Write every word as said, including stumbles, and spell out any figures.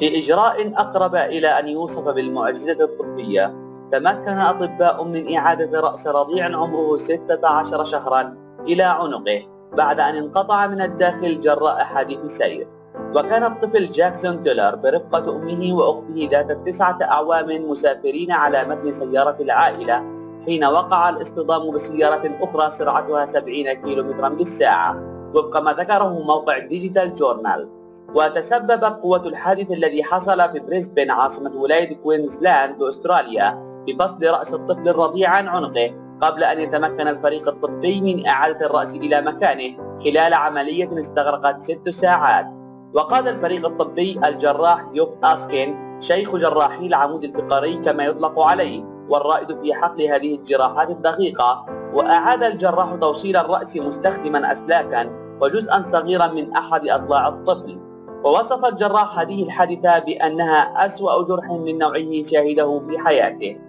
في إجراء أقرب إلى أن يوصف بالمعجزة الطبية، تمكن أطباء من إعادة رأس رضيع عمره ستة عشر شهرا إلى عنقه بعد أن انقطع من الداخل جراء حادث سير. وكان الطفل جاكسون تيلر برفقة أمه وأخته ذات التسعة أعوام مسافرين على متن سيارة العائلة حين وقع الاصطدام بسيارة أخرى سرعتها سبعين كيلومترا للساعة وفق ما ذكره موقع ديجيتال جورنال. وتسبب قوة الحادث الذي حصل في بريسبن عاصمة ولاية كوينزلاند بأستراليا بفصل رأس الطفل الرضيع عن عنقه قبل أن يتمكن الفريق الطبي من إعادة الرأس إلى مكانه خلال عملية استغرقت ست ساعات. وقاد الفريق الطبي الجراح يوسف أسكين شيخ جراحي العمود الفقري كما يطلق عليه والرائد في حقل هذه الجراحات الدقيقة، وأعاد الجراح توصيل الرأس مستخدما أسلاكا وجزءا صغيرا من أحد أضلاع الطفل. ووصف الجراح هذه الحادثة بأنها أسوأ جرح من نوعه شاهده في حياته.